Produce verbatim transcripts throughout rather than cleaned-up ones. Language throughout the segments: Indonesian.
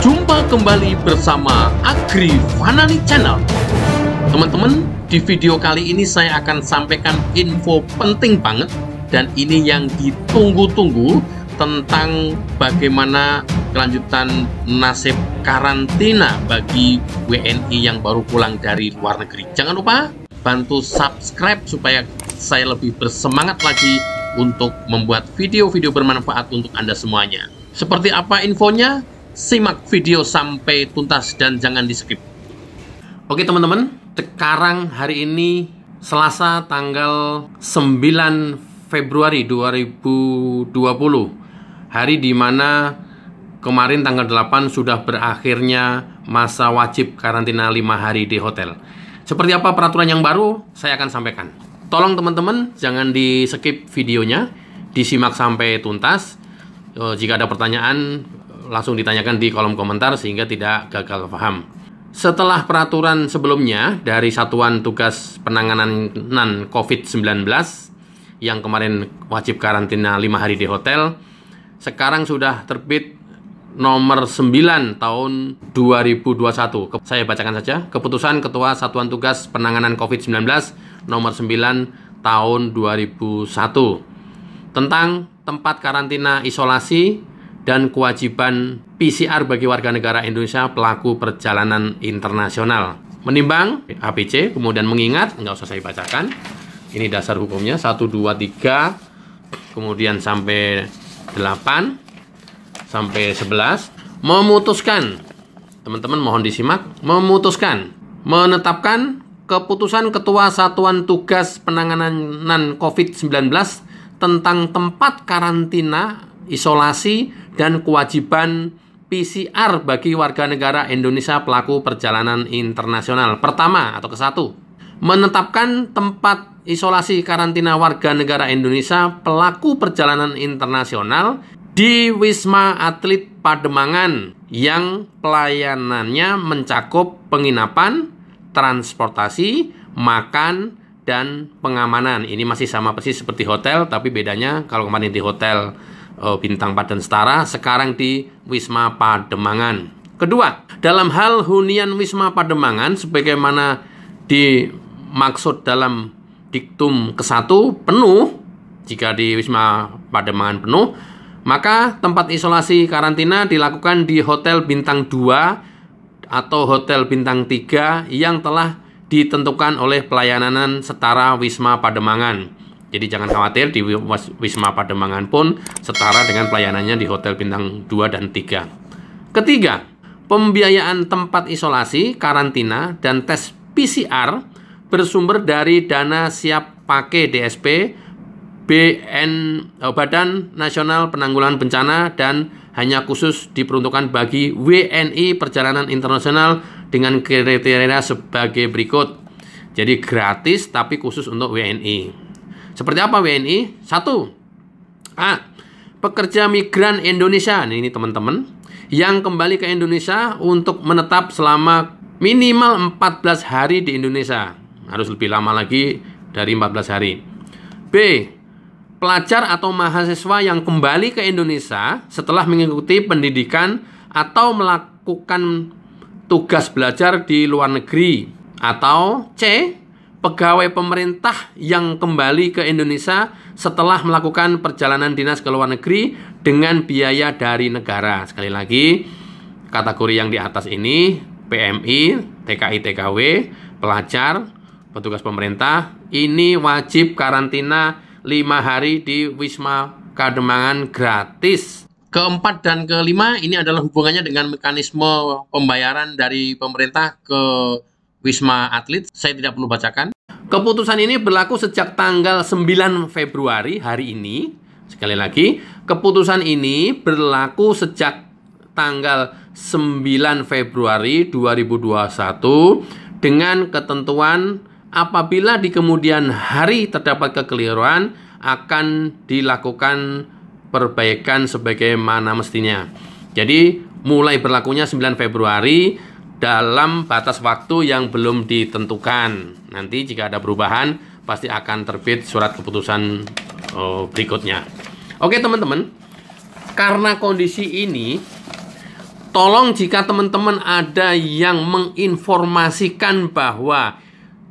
Jumpa kembali bersama Agri Fanani Channel. Teman-teman, di video kali ini saya akan sampaikan info penting banget, dan ini yang ditunggu-tunggu tentang bagaimana kelanjutan nasib karantina bagi W N I yang baru pulang dari luar negeri. Jangan lupa bantu subscribe supaya saya lebih bersemangat lagi untuk membuat video-video bermanfaat untuk Anda semuanya. Seperti apa infonya? Simak video sampai tuntas dan jangan di-skip. Oke teman-teman, sekarang hari ini Selasa tanggal sembilan Februari dua ribu dua puluh, hari dimana kemarin tanggal delapan sudah berakhirnya masa wajib karantina lima hari di hotel. Seperti apa peraturan yang baru, saya akan sampaikan. Tolong teman-teman, jangan di-skip videonya, disimak sampai tuntas. Jika ada pertanyaan, langsung ditanyakan di kolom komentar sehingga tidak gagal paham. Setelah peraturan sebelumnya dari Satuan Tugas Penanganan COVID sembilan belas yang kemarin wajib karantina lima hari di hotel, sekarang sudah terbit nomor sembilan tahun dua ribu dua puluh satu. Saya bacakan saja keputusan Ketua Satuan Tugas Penanganan COVID sembilan belas nomor sembilan tahun dua ribu satu tentang tempat karantina isolasi dan kewajiban P C R bagi warga negara Indonesia pelaku perjalanan internasional. Menimbang A B C, kemudian mengingat, nggak usah saya bacakan. Ini dasar hukumnya, satu, dua, tiga, kemudian sampai delapan, sampai sebelas. Memutuskan, teman-teman mohon disimak, memutuskan, menetapkan keputusan Ketua Satuan Tugas Penanganan COVID sembilan belas tentang tempat karantina isolasi dan kewajiban P C R bagi warga negara Indonesia pelaku perjalanan internasional. Pertama atau kesatu, menetapkan tempat isolasi karantina warga negara Indonesia pelaku perjalanan internasional di Wisma Atlet Pademangan yang pelayanannya mencakup penginapan, transportasi, makan, dan pengamanan. Ini masih sama persis seperti hotel, tapi bedanya kalau kemarin di hotel Bintang empat dan Setara, sekarang di Wisma Pademangan. Kedua, dalam hal hunian Wisma Pademangan sebagaimana dimaksud dalam diktum kesatu penuh, jika di Wisma Pademangan penuh, maka tempat isolasi karantina dilakukan di hotel bintang dua atau hotel bintang tiga yang telah ditentukan oleh pelayanan setara Wisma Pademangan. Jadi jangan khawatir, di Wisma Pademangan pun setara dengan pelayanannya di hotel bintang dua dan tiga. Ketiga, pembiayaan tempat isolasi, karantina, dan tes P C R bersumber dari dana siap pakai D S P B N Badan Nasional Penanggulangan Bencana dan hanya khusus diperuntukkan bagi W N I perjalanan internasional dengan kriteria sebagai berikut. Jadi gratis tapi khusus untuk W N I. Seperti apa W N I? Satu, A. Pekerja migran Indonesia. Nah, ini teman-teman yang kembali ke Indonesia untuk menetap selama minimal empat belas hari di Indonesia. Harus lebih lama lagi dari empat belas hari. B. Pelajar atau mahasiswa yang kembali ke Indonesia setelah mengikuti pendidikan atau melakukan tugas belajar di luar negeri. Atau C. Pegawai pemerintah yang kembali ke Indonesia setelah melakukan perjalanan dinas ke luar negeri dengan biaya dari negara. Sekali lagi, kategori yang di atas ini P M I, T K I, T K W, pelajar, petugas pemerintah, ini wajib karantina lima hari di Wisma Pademangan gratis. Keempat dan kelima, ini adalah hubungannya dengan mekanisme pembayaran dari pemerintah ke Wisma Atlet. Saya tidak perlu bacakan. Keputusan ini berlaku sejak tanggal sembilan Februari hari ini. Sekali lagi, keputusan ini berlaku sejak tanggal sembilan Februari dua ribu dua puluh satu dengan ketentuan apabila di kemudian hari terdapat kekeliruan akan dilakukan perbaikan sebagaimana mestinya. Jadi mulai berlakunya sembilan Februari dalam batas waktu yang belum ditentukan. Nanti jika ada perubahan pasti akan terbit surat keputusan oh, berikutnya. Oke teman-teman, karena kondisi ini, Tolong jika teman-teman ada yang menginformasikan bahwa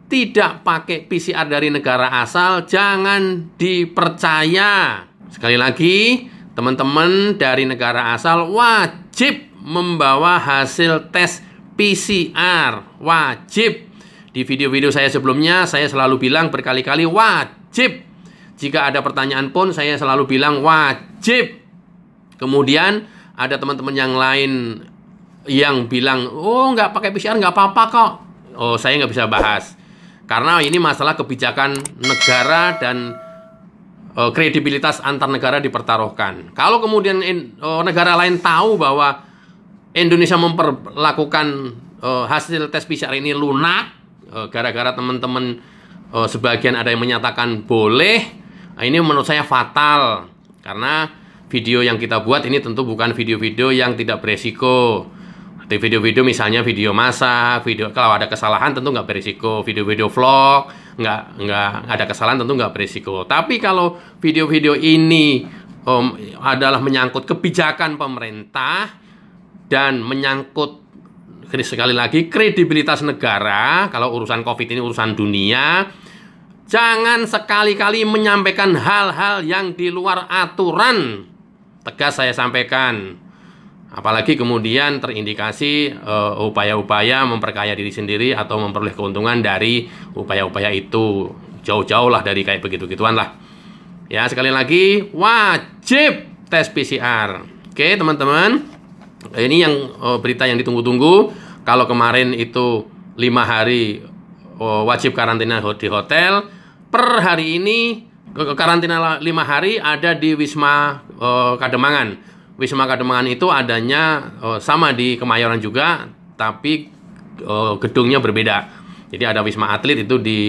tidak pakai P C R dari negara asal, jangan dipercaya. Sekali lagi, teman-teman dari negara asal wajib membawa hasil tes P C R. Wajib. Di video-video saya sebelumnya, saya selalu bilang berkali-kali wajib. Jika ada pertanyaan pun, saya selalu bilang wajib. Kemudian, ada teman-teman yang lain yang bilang, oh nggak pakai P C R, nggak apa-apa kok. Oh, saya nggak bisa bahas. Karena ini masalah kebijakan negara dan uh, kredibilitas antar negara dipertaruhkan. Kalau kemudian in, uh, negara lain tahu bahwa Indonesia memperlakukan uh, hasil tes P C R ini lunak, gara-gara uh, teman-teman uh, sebagian ada yang menyatakan boleh, nah, ini menurut saya fatal. Karena video yang kita buat ini tentu bukan video-video yang tidak beresiko. Di video-video misalnya video masak, video kalau ada kesalahan tentu nggak berisiko. Video-video vlog nggak nggak ada kesalahan tentu nggak berisiko. Tapi kalau video-video ini um, adalah menyangkut kebijakan pemerintah dan menyangkut sekali lagi kredibilitas negara, kalau urusan COVID ini urusan dunia, jangan sekali-kali menyampaikan hal-hal yang di luar aturan. Tegas saya sampaikan. Apalagi kemudian terindikasi upaya-upaya uh, memperkaya diri sendiri atau memperoleh keuntungan dari upaya-upaya itu. Jauh-jauh lah dari kayak begitu-gituan lah. Ya, sekali lagi wajib tes P C R. Oke teman-teman, ini yang uh, berita yang ditunggu-tunggu. Kalau kemarin itu lima hari uh, wajib karantina di hotel, per hari ini karantina lima hari ada di Wisma uh, Pademangan. Wisma Pademangan itu adanya uh, sama di Kemayoran juga, tapi uh, gedungnya berbeda. Jadi ada Wisma Atlet itu di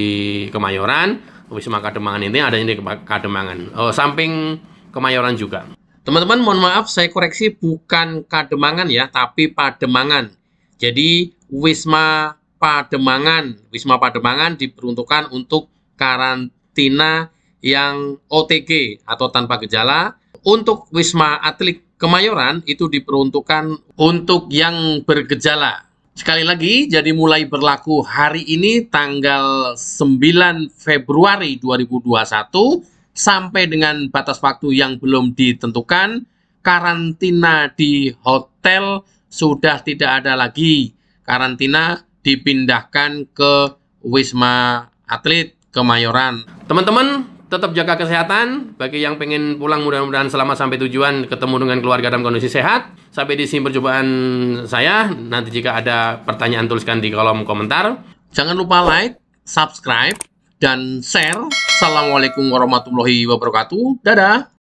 Kemayoran, Wisma Pademangan ini adanya di Pademangan, uh, samping Kemayoran juga. Teman-teman mohon maaf, saya koreksi bukan Pademangan ya, tapi Pademangan. Jadi Wisma Pademangan, Wisma Pademangan diperuntukkan untuk karantina yang O T G atau tanpa gejala. Untuk Wisma Atlet Kemayoran itu diperuntukkan untuk yang bergejala. Sekali lagi, jadi mulai berlaku hari ini tanggal sembilan Februari dua ribu dua puluh satu sampai dengan batas waktu yang belum ditentukan, karantina di hotel sudah tidak ada lagi. Karantina dipindahkan ke Wisma Atlet Kemayoran. Teman-teman, tetap jaga kesehatan. Bagi yang pengen pulang, mudah-mudahan selamat sampai tujuan, ketemu dengan keluarga dalam kondisi sehat. Sampai di sini percobaan saya. Nanti jika ada pertanyaan tuliskan di kolom komentar. Jangan lupa like, subscribe, dan share. Assalamualaikum warahmatullahi wabarakatuh. Dadah!